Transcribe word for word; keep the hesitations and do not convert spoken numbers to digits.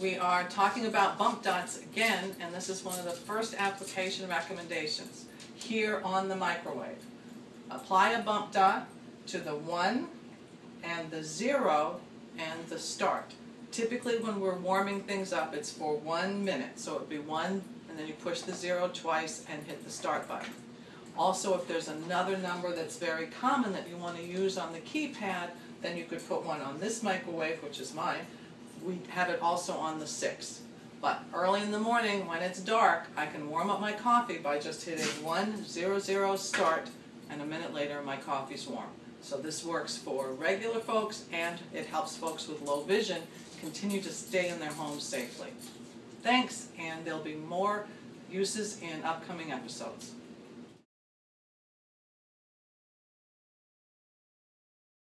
We are talking about bump dots again, and this is one of the first application recommendations here on the microwave. Apply a bump dot to the one and the zero and the start. Typically when we're warming things up, it's for one minute, so it would be one and then you push the zero twice and hit the start button. Also, if there's another number that's very common that you want to use on the keypad, then you could put one on this microwave, which is mine. We have it also on the six. But early in the morning when it's dark, I can warm up my coffee by just hitting one zero zero start, and a minute later my coffee's warm. So this works for regular folks, and it helps folks with low vision continue to stay in their homes safely. Thanks, and there'll be more uses in upcoming episodes.